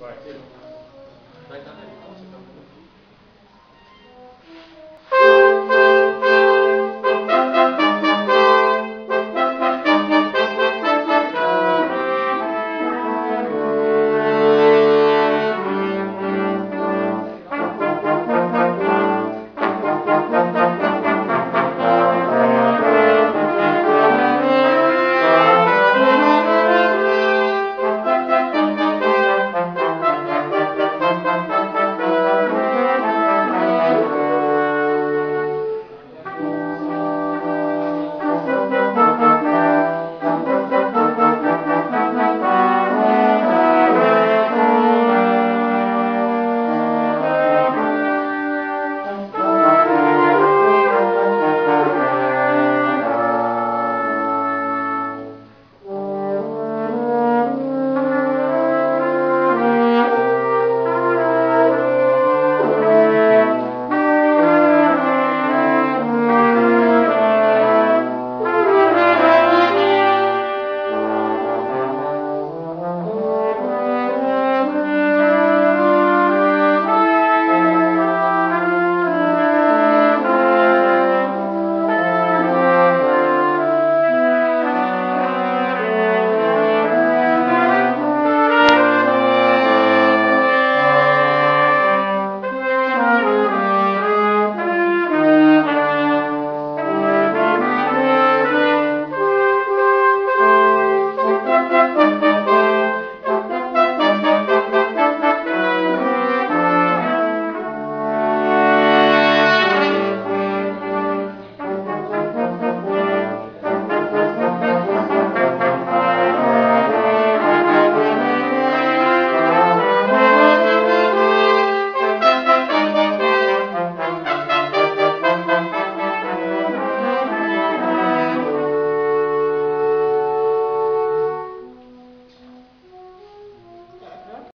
Right.